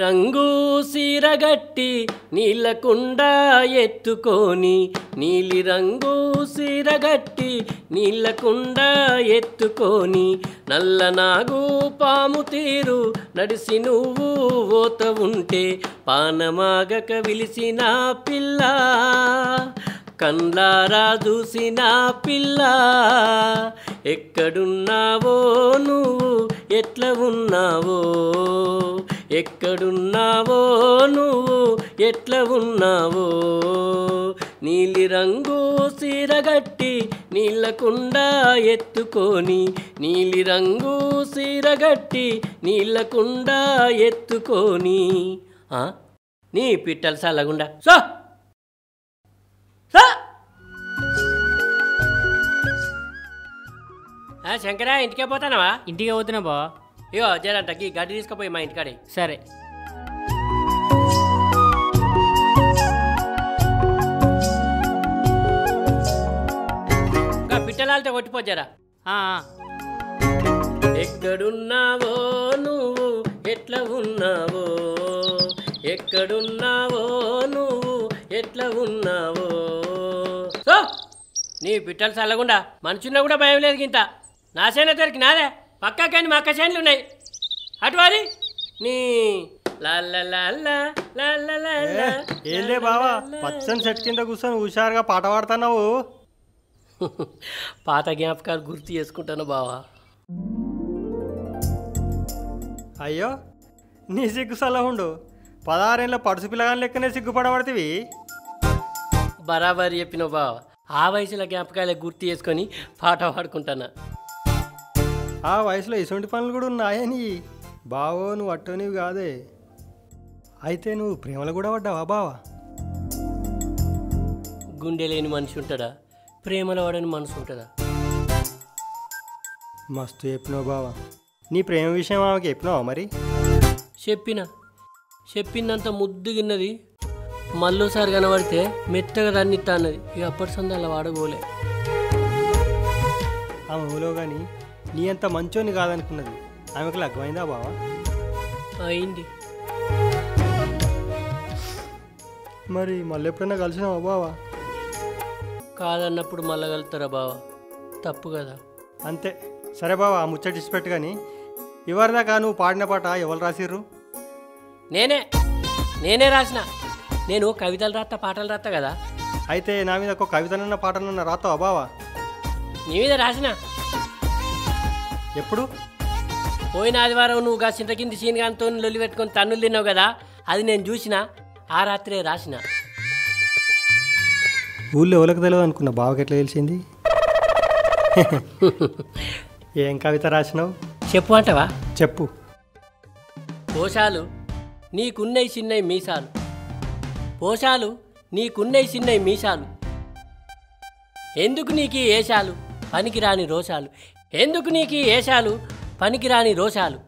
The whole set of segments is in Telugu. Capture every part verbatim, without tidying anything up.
రంగు సిరగట్టి నీళ్ళకుండ ఎత్తుకొని నీలి రంగు సిరగట్టి నీళ్ళకుండ ఎత్తుకొని నల్ల నాగు పాము తీరు నడిసి నువ్వు ఓత ఉంటే పానమాగక విలిసిన పిల్ల కండ్లారా చూసిన పిల్ల ఎక్కడున్నావో నువ్వు ఎట్లా ఉన్నావో ఎక్కడున్నావో నువ్వు ఎట్లా ఉన్నావో నీలి రంగు సిరగట్టి నీళ్ళకుండ ఎత్తుకొని నీలి రంగు సిరగట్టి నీళ్ళకుండ ఎత్తుకొని నీ పిట్టలు సలగుండా సో శంకరా ఇంటికే పోతానవా? ఇంటికే పోతున్నా బా. ఇగో జరంటకి గడ్డి తీసుకుపోయి మా ఇంటికాడే. సరే. ఇంకా పిట్టలాలతో కొట్టిపోతారా? ఎక్కడున్నావో నువ్వు ఎట్లా ఉన్నావో ఎక్కడున్నావో నువ్వు ఎట్లా ఉన్నావో నీ పిట్టలు చల్లకుండా మనుషున్నా కూడా భయం లేదు గింత నా చేను దొరికి నాదే పక్కా కానీ మా అక్క చేనులు ఉన్నాయి అటువారి నీ ఏలే బావా పచ్చని చెట్టు కింద కూర్చొని హుషారుగా పాట పాడుతున్నావు పాత జ్ఞాపకాలు గుర్తు చేసుకుంటాను బావా అయ్యో నీ సిగ్గు సలహుండు పదహారేళ్ళ పడుసు పిల్లగాని లెక్కనే సిగ్గుపడబడుతుంది బరాబరి చెప్పినావు బావా ఆ వయసులో జ్ఞాపకాలే గుర్తు చేసుకొని పాట పాడుకుంటానా ఆ వయసులో ఇటువంటి పనులు కూడా ఉన్నాయని బావో నువ్వు అట్టోనివి కాదే అయితే నువ్వు ప్రేమలో కూడా పడ్డావా బావా గుండె లేని మనిషి ఉంటాడా ప్రేమలో వాడని మనసు ఉంటుందా మస్తు చెప్పినావు బావా నీ ప్రేమ విషయం ఆమెకి చెప్పినావా మరి చెప్పినా చెప్పినంత ముద్దుగిన్నది మళ్ళీసారి కనబడితే మెత్తగా దాన్నిత్తా అన్నది ఇక అప్పటి సందాలు వాడబోలే ఆమె ఊలో కానీ నీ అంత మంచోని కాదనుకున్నది ఆమెకు లగ్మైందా బావా అయింది మరి మళ్ళీ ఎప్పుడన్నా కలిసినావా బావా కాదన్నప్పుడు మళ్ళీ కలుతారా బావా తప్పు కదా అంతే సరే బావా ముచ్చట ఇచ్చిపెట్టు కానీ ఎవరిదాకా నువ్వు పాడిన పాట ఎవరు రాసిర్రు నేనే నేనే రాసిన నేను కవితలు రాస్తా పాటలు రాస్తా కదా అయితే నా మీద ఒక కవితనన్న పాటలన్న రాస్తావా బావా నీ మీద రాసిన ఎప్పుడు పోయిన ఆదివారం నువ్వు గా చింత కింది సీన్గాంతో లొల్లి పెట్టుకొని తన్నులు తిన్నావు కదా అది నేను చూసిన ఆ రాత్రే రాసిన ఊళ్ళో ఎవరికి తెలియదు అనుకున్నా బావకి ఎట్లా తెలిసింది ఏం కవిత రాసినావు చెప్పు అంటవా చెప్పు పోషాలు నీకున్నయి చిన్నయి మీసాలు పోషాలు నీకున్నయి చిన్నయి మీసాలు ఎందుకు నీకు ఏషాలు పనికిరాని రోషాలు ఎందుకు నీకు ఏషాలు పనికిరాని రోషాలు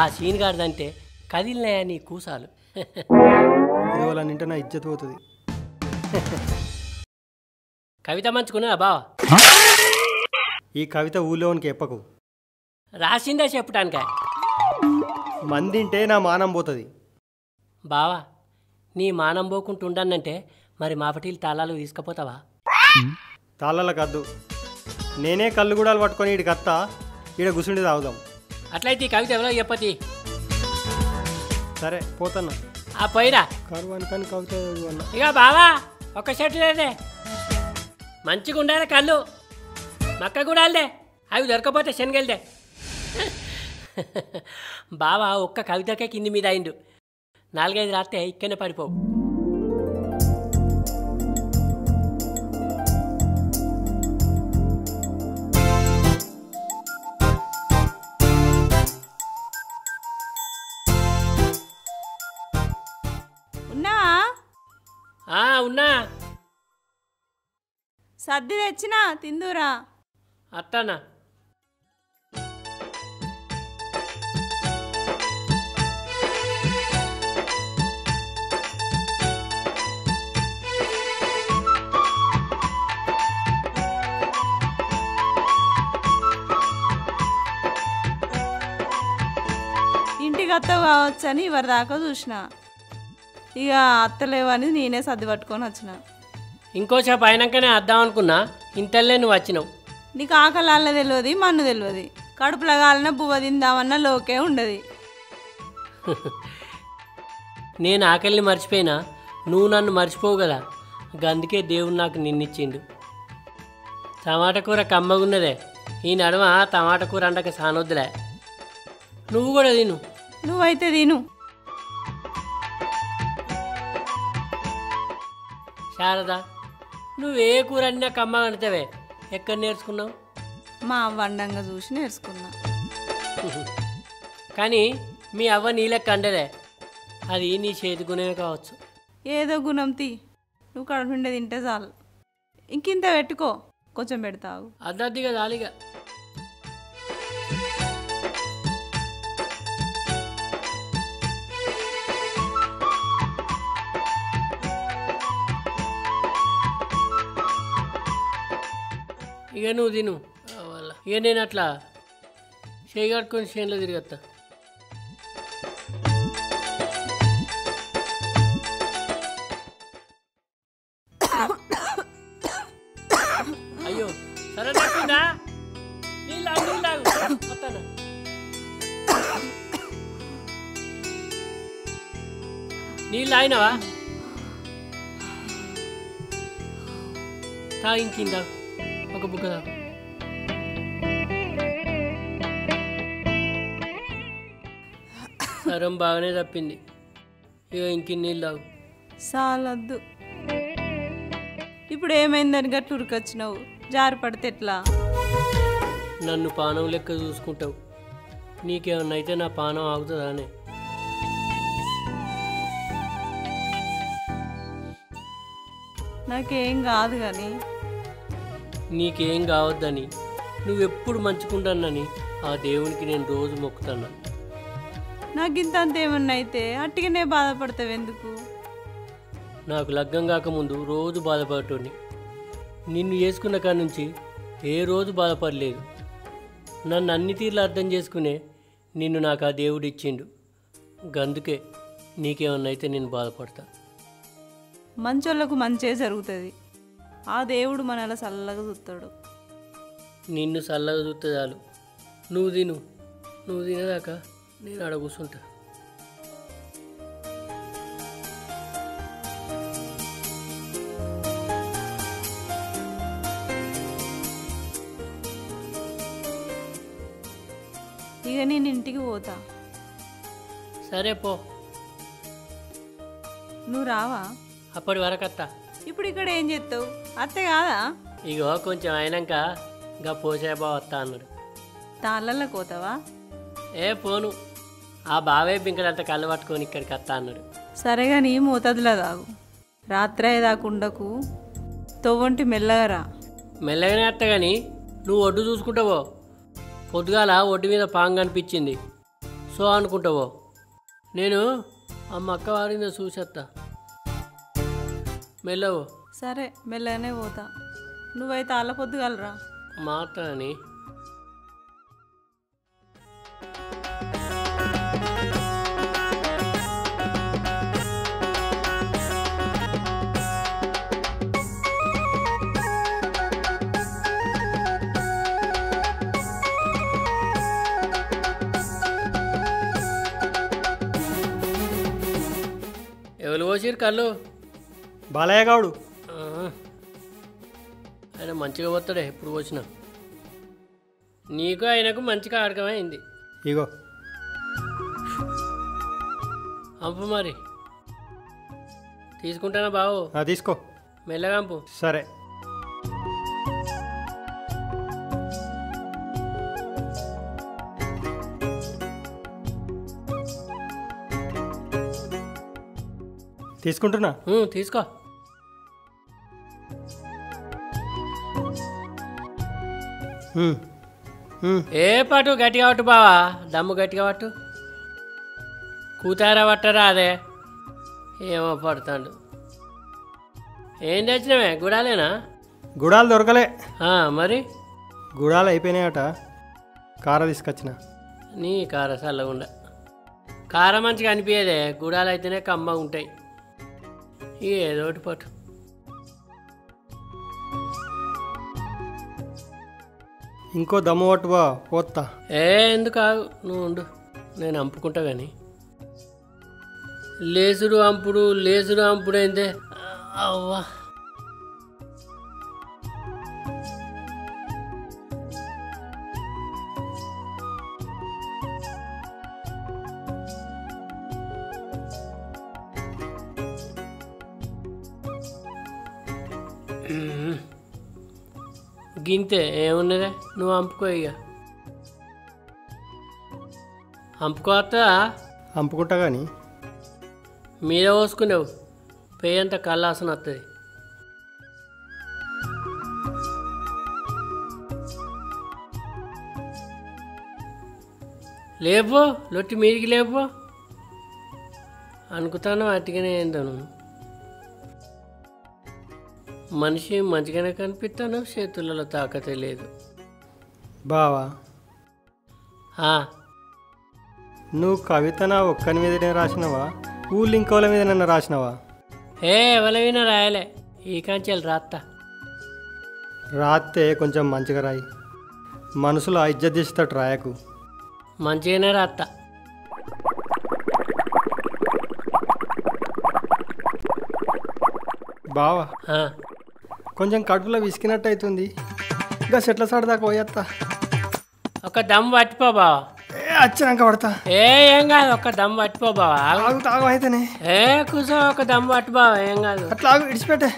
ఆ సీన్గారిదంటే కదిలినాయా నీ కూసాలు నా ఇజ్జత్ పోతుంది కవిత మంచుకున్నా బావా ఈ కవిత ఊళ్ళోనికి చెప్పకు రాసిందా చెప్పటానిక మందింటే నా మానం పోతుంది బావా నీ మానం పోకుంటుండనంటే మరి మాపటిలు తాళాలు తీసుకపోతావా తాళాల కద్దు నేనే కళ్ళు గుడాలు పట్టుకొని ఇటు కత్తా ఈడ గుసుండి తాగుదాం అట్లయితే కవిత ఎవరో చెప్పతి సరే పోతున్నా ఆ పోయిరా కరువానికని కవిత ఇక బావా ఒక్క షర్టు లేదే మంచిగా ఉండాలి కళ్ళు మక్క గుడాలే అవి దొరకపోతే శనగెళ్దే బావా ఒక్క కవితకే కింది మీద అయిండు నాలుగైదు రాత్రే ఇక్కడనే పడిపోవు ఉన్నా సర్ది తెచ్చినా తిందురా అట్టనా ఇంటికి గతం కావచ్చు అని ఇవరి దాకా చూసిన. ఇక అత్తలేవని నేనే సర్ది పట్టుకొని వచ్చిన. ఇంకోసేపు అయినాకనే అద్దాం అనుకున్నా, ఇంతలే నువ్వు వచ్చినావు. నీకు ఆకలాళ్ళ తెలియదు, మన్ను తెలియదు. కడుపులో కాలిన బువ్వ తిందామన్న లోకే ఉండదు. నేను ఆకలిని మర్చిపోయినా నువ్వు నన్ను మర్చిపోవు కదా. అందుకే దేవుడు నాకు నిన్నిచ్చిండు. టమాటా కూర కమ్మగున్నదే, ఈ నడుమ టమాటా కూర అండక సానొద్దులే. నువ్వు కూడా తిను. నువ్వైతే తిను. శారద, నువ్వే కూర అన్నా కమ్మ వండుతావే, ఎక్కడ నేర్చుకున్నావు? మా అవ్వ అండంగా చూసి నేర్చుకున్నా. కానీ మీ అవ్వ నీళ్ళకి అండలే, అది నీ చేతి గుణమే కావచ్చు. ఏదో గుణం తీ, నువ్వు కడుపుండే తింటే చాలు. ఇంకింత పెట్టుకో, కొంచెం పెడతావు. అద్దద్దిగా చాలిగా. ఇక నువ్వు తిను. ఇక నేను అట్లా చేయి కట్టుకొని చేనులో తిరిగత్తా. అయ్యో సరే తప్పిందా. నీళ్ళు ఆగినవా? తాగింకిందా ఒక బుక్క తాగు. సరం బాగానే తప్పింది. ఇక ఇంకిన్ని నీళ్ళు తాగు. చాలద్దు. ఇప్పుడు ఏమైందని గట్టు ఉరికొచ్చినావు? జారి పడితే ఎట్లా? నన్ను పానం లెక్క చూసుకుంటావు. నీకేమన్నా అయితే నా పానం ఆగుతుందానే? నాకేం కాదు కానీ. నీకేం కావద్దని, నువ్వెప్పుడు మంచుకుంటానని ఆ దేవునికి నేను రోజు మొక్కుతాను. నాకు ఇంత అంత ఏమన్నా అయితే అట్టిగానే బాధపడతావు ఎందుకు? నాకు లగ్గం కాకముందు రోజు బాధపడటోని. నిన్ను చేసుకున్న కాడి నుంచి ఏ రోజు బాధపడలేదు. నన్ను అన్ని తీర్లు అర్థం చేసుకునే నిన్ను నాకు ఆ దేవుడు ఇచ్చిండు. అందుకే నీకేమన్నా అయితే నేను బాధపడతా. మంచోళ్ళకు మంచే జరుగుతుంది. ఆ దేవుడు మనలా చల్లగా చూస్తాడు. నిన్ను చల్లగా చూస్తే చాలు. నువ్వు తిను. నువ్వు తినేదాకా నేను ఆడ కూర్చుంటా. ఇక నేను ఇంటికి పోతా. సరే పో. నువ్వు రావా? అప్పటి వరకు అత్తా. ఇప్పుడు ఇక్కడ ఏం చేస్తావు? అత్తే కాదా? ఇగో కొంచెం అయినాక ఇంకా పోసేబా వస్తా అన్నాడు. తాళ్ళల్లో కోతావా? ఏ పోను. ఆ బావే బింకడంతా కళ్ళు పట్టుకొని ఇక్కడికి వస్తా అన్నాడు. సరేగా, నీ మోతదులా తాగు. రాత్రి దాకుండకు, తొవ్వంటి మెల్లగా రా. మెల్లగానే అత్త కానీ నువ్వు ఒడ్డు చూసుకుంటావో. పొద్దుగాల ఒడ్డు మీద పాంగ్ అనిపించింది, సో అనుకుంటావో. నేను అమ్మ అక్క వారిని చూసేస్తా. మెల్లవో. సరే, మెల్లగానే పోతా. నువ్వైతే అలా పొద్దుగలరా మాట అని. ఎవరు పోసిరు కళ్ళు? బాలయ్య గౌడు. ఆయన మంచిగా పోతాడే. ఎప్పుడు వచ్చినా నీకు ఆయనకు మంచిగా ఆడకమైంది. ఇగో అంపు మరి తీసుకుంటానా బావు? తీసుకో, మెల్లగా అంపు. సరే. తీసుకుంటున్నా. తీసుకో. ఏ పాటు గట్టిగా పట్టు బావా, దమ్ము గట్టిగా పట్టు. కూతారా పట్టరా? అదే ఏమో పడతాడు. ఏం తెచ్చినవే? గుడాలేనా? గుడాలు దొరకలే. మరి గుడాలు అయిపోయినాయట. కార తీసుకొచ్చిన. నీ కార చల్లగుండా. కారం మంచిగా అనిపియదే, గుడాలు అయితేనే కమ్మగా ఉంటాయి. ఏదో ఒకటి పట్టు. ఇంకో దమ్ము పట్టువా పోతా. ఏ ఎందుకు కాదు, నువ్వు ఉండు, నేను అంపుకుంటా. కానీ లేజుడు అంపుడు లేజుడు అంపుడు అయిందే. అవ్వా గింతే, ఏమున్నదే, నువ్వు అంపుకో. ఇక అంపుకోవా, అంపుకుంటా. కానీ మీరే పోసుకునేవు, పేయ అంతా కళ్ళాసన వస్తుంది. లేపో లొట్టి మీదికి లేపో అనుకుతాను. అట్టిగానే ఏందాను, మనిషి మంచిగానే కనిపిస్తాను, చేతులలో తాకతే లేదు. బావా నువ్వు కవిత నా ఒక్కని మీదనే రాసినవా, ఊళ్ళు ఇంకోళ్ళ మీద నన్ను రాసినవా? ఏ ఎవరైనా రాయలే, ఈ కాంచెలు రాత్తా. రాస్తే కొంచెం మంచిగా రాయి, మనసులో ఇజ్జత్ తీస్తాడు. రాయకు, మంచిగానే రాత్తా. బావా కొంచెం కడుపులో విసికినట్టు అవుతుంది, ఇంకా చెట్ల సార్ దాకా పోయేస్తా. ఒక దమ్ పట్టిపో బావా, వచ్చాక పడతా. ఏం కాదు, ఒక దమ్ పట్టిపో బావా. తాగు అయితేనే. ఏ కూర్చో, ఒక దమ్ పట్టు బావా, ఏం కాదు. అట్లా ఇడిచిపెట్టే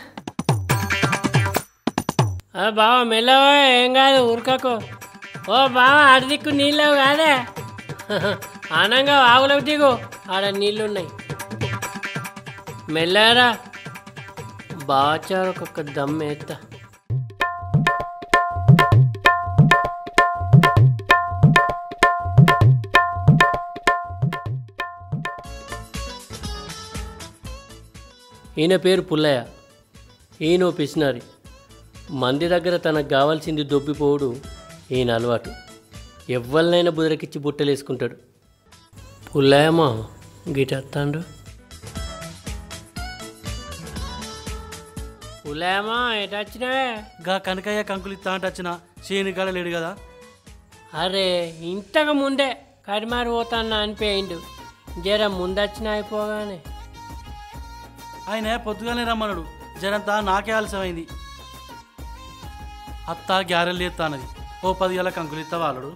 బావా, మెల్లవో, ఏం కాదు, ఉరకకు. ఓ బావా, అడిదిక్కు నీళ్ళవు కాదే, ఆనంగా ఆగులకు దిగు, ఆడ నీళ్ళున్నాయి. మెల్లరా బాచారొక దమ్ ఎత్తా. ఈయన పేరు పుల్లయ్య, ఈయన పిసినారి. మంది దగ్గర తనకు కావాల్సింది దొబ్బిపోవుడు ఈయన అలవాటు. ఎవరినైనా బుదరకిచ్చి బుట్టలేసుకుంటాడు. పుల్లయ్యమా గిటెత్తాండు. పుల్లయ్యమా ఎటచ్చినవే? గా కనకయ్య కంకులు ఇస్తా అంటే వచ్చిన, శేనికాడ లేడు కదా. అరే ఇంతకు ముందే కడిమారి పోతాను అనిపోయిండు, జర ముందచ్చిన అయిపోగానే. ఆయన పొద్దుగానే రమ్మన్నాడు, జరంతా నాకే ఆలస్యమైంది. అత్త గ్యారెలు ఎత్తానది, ఓ పదివేల కంకులు ఇస్తా వాళ్ళడు.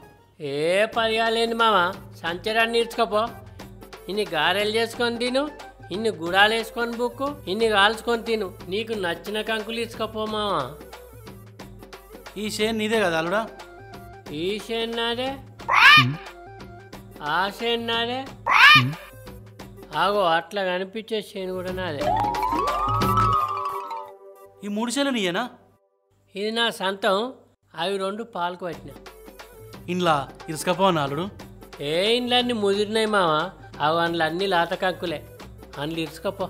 ఏ పదివేలేంది మామ, సంచరాన్ని ఇర్చుకపో. ఇన్ని గారెలు చేసుకొని తిను, ఇన్ని గుడాలు వేసుకొని బుక్కు, ఇన్ని కాల్చుకొని తిను, నీకు నచ్చిన కంకులు ఇచ్చుకపో మావా. ఈ షేన్ నీదే కదా అల్లుడా? ఈ షేన్ నాదే, ఆ షేన్ నాదే, ఆగో అట్లా కనిపించే షేన్ కూడా నాదే. ఈ మూడు షేన్లు నీయేనా? ఇది నా సొంతం, అవి రెండు పాలకు పట్టినా. ఇండ్లా ఇసుకపో అల్లుడు. ఏ ఇండ్లన్నీ ముదిరినాయి మావా, అవి అందులో అన్ని లాత కంకులే, అందులో ఇరుచుకపో.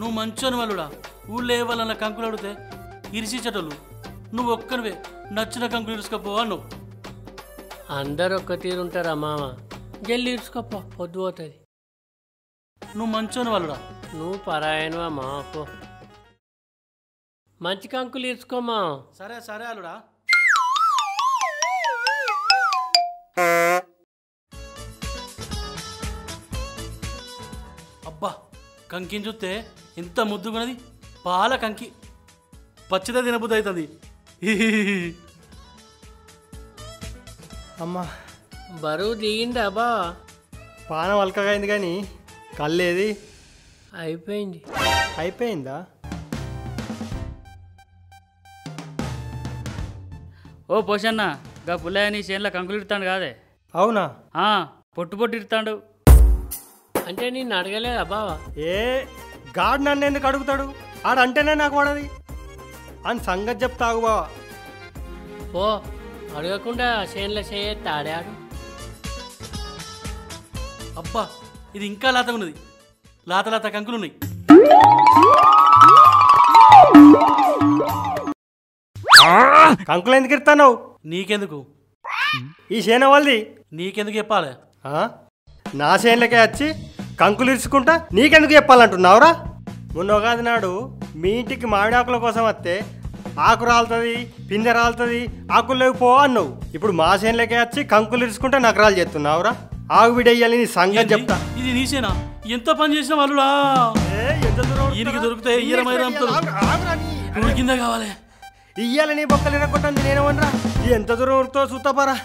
నువ్వు మంచోని వాళ్ళుడా, ఊళ్ళో వాళ్ళ కంకులు అడిగితే ఇరిచిచ్చటోళ్ళు, నువ్వు ఒక్కనివే నచ్చిన కంకులు ఇరుచుకపో అన్నావు. అందరు ఒక్క తీరుంటారా మామ, జల్లి ఇరుచుకపో, పొద్దు పోతుంది. నువ్వు మంచోని వాళ్ళుడా, నువ్వు పరాయణవా మాపో, మంచి కంకులు ఇరుచుకోమా. సరే సరే అల్లుడా. అబ్బా కంకిని చూస్తే ఎంత ముద్దుగున్నది, పాల కంకి, పచ్చిదే తినబుద్ధి అవుతుంది. అమ్మా బరువు దిగింది. అబ్బా పానం వలకగా అయింది, కానీ కళ్ళేది అయిపోయింది. అయిపోయిందా? ఓ పోషన్న, గా పుల్లయ్యని చేనులో కంకులు ఇడతాడు కాదే? అవునా? పొట్టు పొట్టు ఇడతాడు. అంటే నేను అడగలేదా బావా? ఏ గాడు నన్ను ఎందుకు అడుగుతాడు, ఆడంటేనే నాకు వాడది అని సంగతి చెప్తావు బావా. ఓ అడగకుండా చేనులో చేయత్తా ఆడాడు. అబ్బా ఇది ఇంకా లాతగా ఉన్నది, లాత లాత కంకులు ఉన్నాయి. కంకులు ఎందుకు ఇస్తావు? నీకెందుకు? ఈ చేను వాళ్ళది. నీకెందుకు చెప్పాలి? నా చేనులకే వచ్చి కంకులిర్చుకుంటా నీకెందుకు చెప్పాలంటున్నావురా? మొన్న ఉగాది నాడు మీ ఇంటికి మామిడాకుల కోసం వస్తే ఆకు రాలుతుంది, పింజ రాలుతుంది, ఆకులు లేకపో అన్నావు. ఇప్పుడు మా చేనులకే వచ్చి కంకులిర్చుకుంటా నకరాలు చేస్తున్నావురా? ఆగు బిడయ్యాలి, నీ సంగతి చెప్తా. ఇది నీసేనా? ఎంత పని చేసిన వాళ్ళురా, ఈయనకి దొరికితే కింద కావాలి. ఇయ్యాలి నీ బొక్కలు ఇరగొట్టండి నేనేమనరా. ఇది ఎంత దూరం ఉరుకుతో చూస్తాపారా.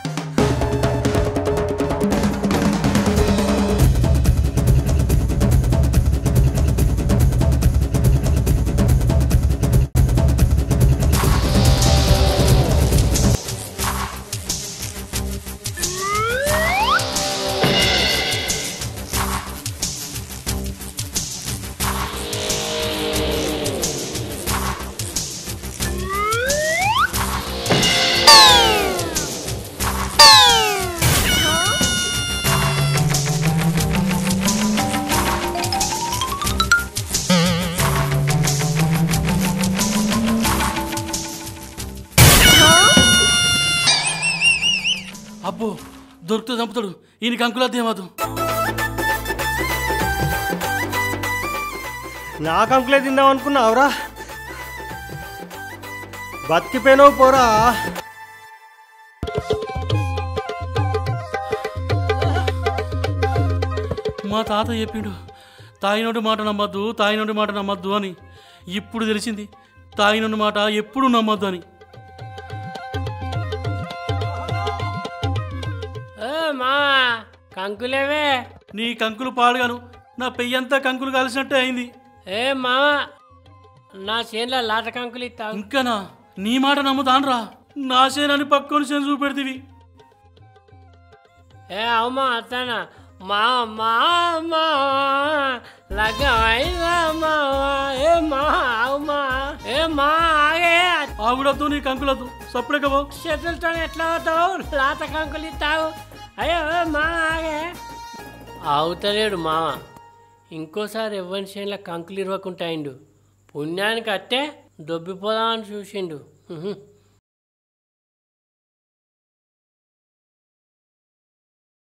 అబ్బో దొరుకుతూ చంపుతాడు, ఈయనకి అంకులద్దు ఏమాదు. నాకు అంకులే తిందాం అనుకున్నావురా? బతికిపోయినావు పోరా. మా తాత చెప్పిండు తాయినోటి మాట నమ్మద్దు, తాయినోటి మాట నమ్మద్దు అని. ఇప్పుడు తెలిసింది తాయినోటి మాట ఎప్పుడు నమ్మద్దు అని. కంకులేవే నీ కంకులు పాడుగాను, నా పెయ్యంతా కంకులు కలిసినట్టే అయింది. ఏ మామ నా చేనులో లాట కంకులు ఇస్తా. ఇంకానా? నీ మాట నమ్ముతాన్రా, నా చేనని పక్కన చేను చూపెడతీవి. ఏ అవుమా అత్తానా మామా ఆగుడద్దు, నీ కంకులద్దు, సప్పుడేకో. చేతులతో ఎట్లా అవుతావు? లాత కంకులు ఇస్తావు. అయ్యో మాగే అవుతలేడు మామ. ఇంకోసారి ఎవ్వరి చేనుల కంకులు ఇరవకుంటాయిండు. పుణ్యానికి అట్టే దొబ్బిపోదామని చూసిండు.